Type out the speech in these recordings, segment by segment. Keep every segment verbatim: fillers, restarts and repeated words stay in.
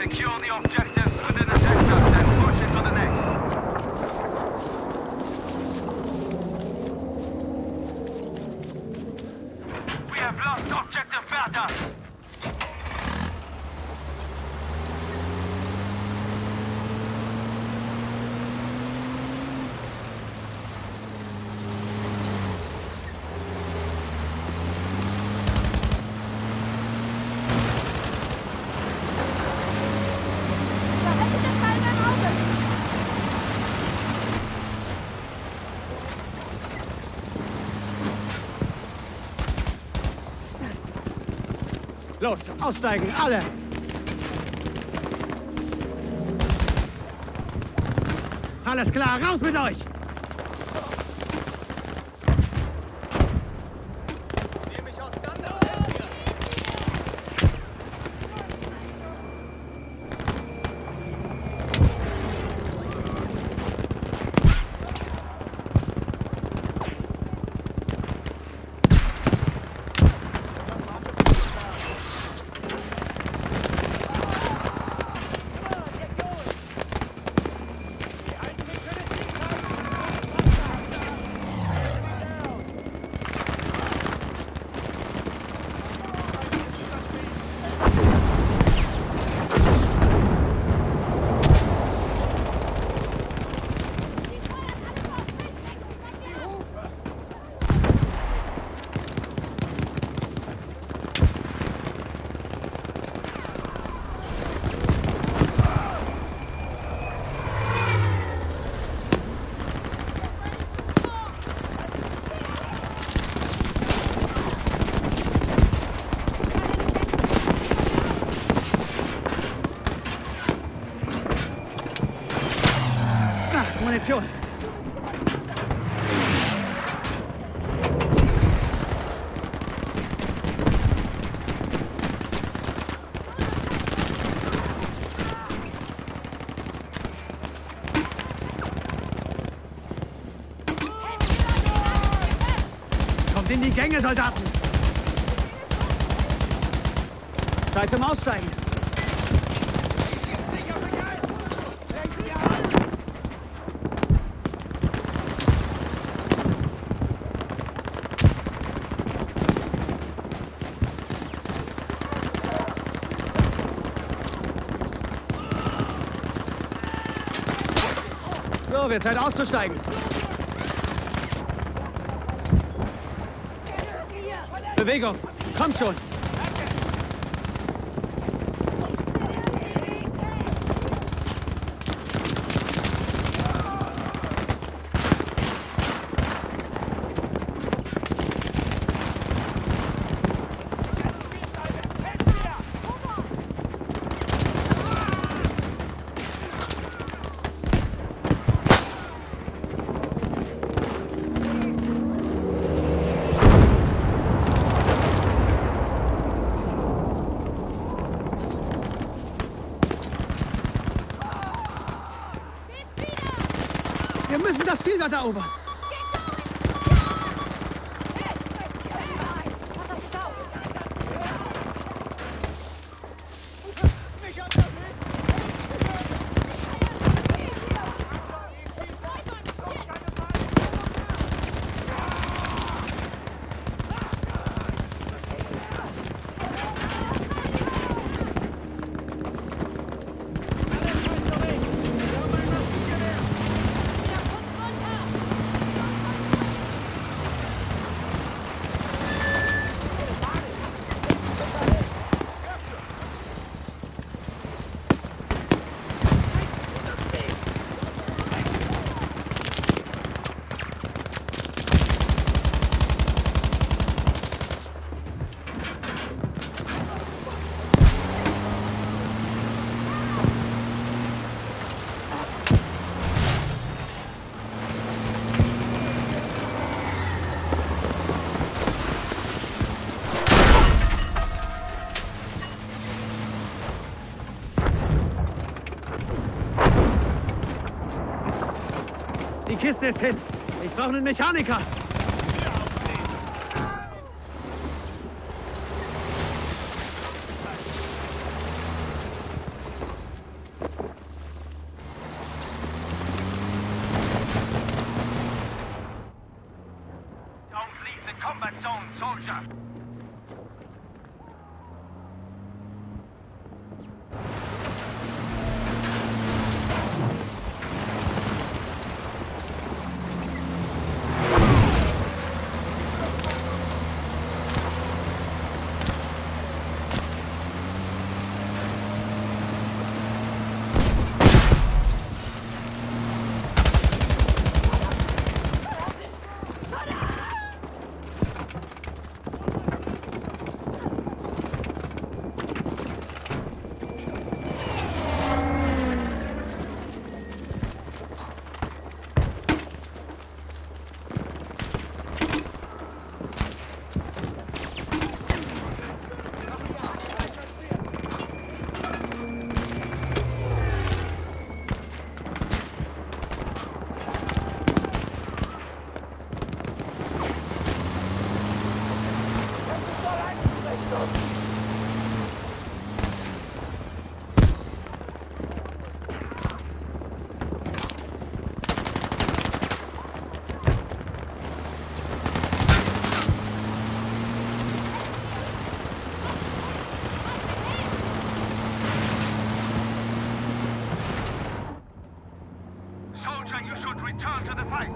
Secure the objectives within the sector and push into the next. We have lost objective Bertha. Los, aussteigen, alle! Alles klar, raus mit euch! Munition! Kommt in die Gänge, Soldaten! Zeit zum Aussteigen! So, wird Zeit auszusteigen. Bewegung, kommt schon. Wir müssen das Ziel dort erobern. Die Kiste ist hin. Ich brauche einen Mechaniker. to the fight!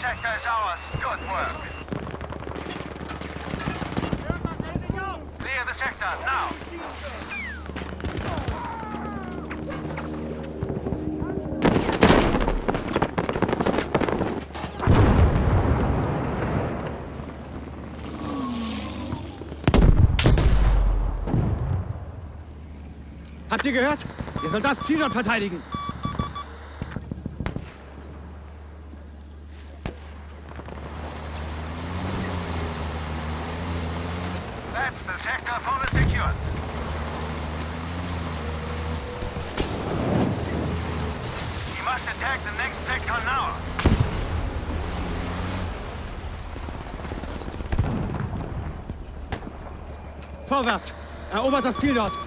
Sector is ours. Good work. Clear the sector now. Habt ihr gehört? Ihr sollt das Ziel dort verteidigen. Vorwärts! Erobert das Ziel dort!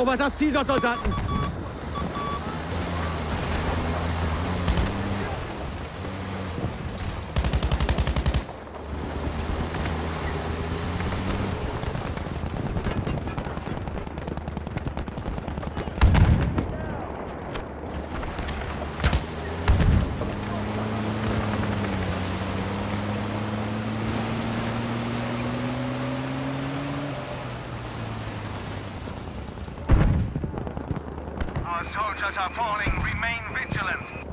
erobert das Ziel der Soldaten. Soldiers are falling. Remain vigilant.